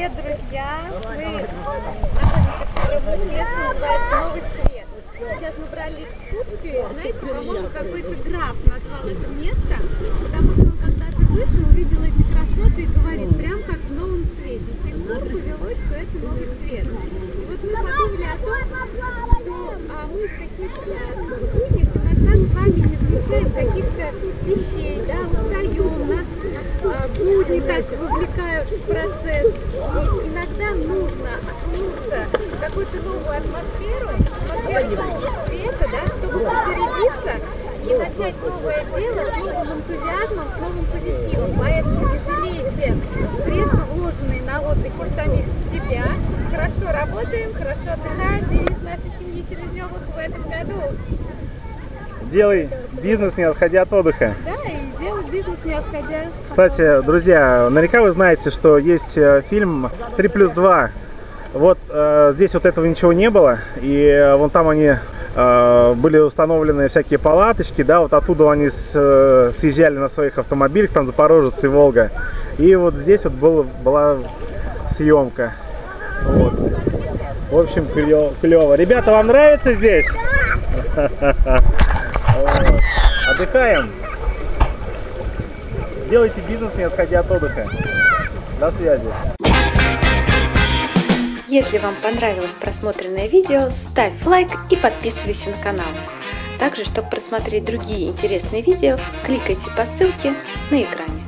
Привет, друзья! Мы находимся в Новый Свет. Сейчас мы брали экскурсию. Знаете, по-моему, какой-то граф назвал это место, потому что он когда-то вышел, увидел эти красоты и говорит, прям как в Новом Свете. С тех пор повелось, что это Новый Свет. Вот мы подумали о том, что мы из каких-то книг иногда с вами не замечаем каких-то вещей, да, устаем, нас будни так вовлекают в процесс. И иногда нужно окунуться в какую-то новую атмосферу, нового света, да, чтобы зарядиться и начать новое дело с новым энтузиазмом, с новым позитивом. Поэтому не жалейте средства, вложенные на отдых от самих себя. Хорошо работаем, хорошо отдыхаем, и из нашей семьи Селезневых в этом году. Делай бизнес, не отходя от отдыха. Да, и делай бизнес, не отходя. Кстати, друзья, наверняка вы знаете, что есть фильм 3 плюс 2. Вот здесь вот этого ничего не было, и вон там они были установлены всякие палаточки, да, вот оттуда они съезжали на своих автомобилях, там Запорожец и Волга. И вот здесь вот была съемка. Вот. В общем, клево. Ребята, вам нравится здесь? Отдыхаем. Делайте бизнес, не отходя от отдыха. До связи. Если вам понравилось просмотренное видео, ставь лайк и подписывайся на канал. Также, чтобы просмотреть другие интересные видео, кликайте по ссылке на экране.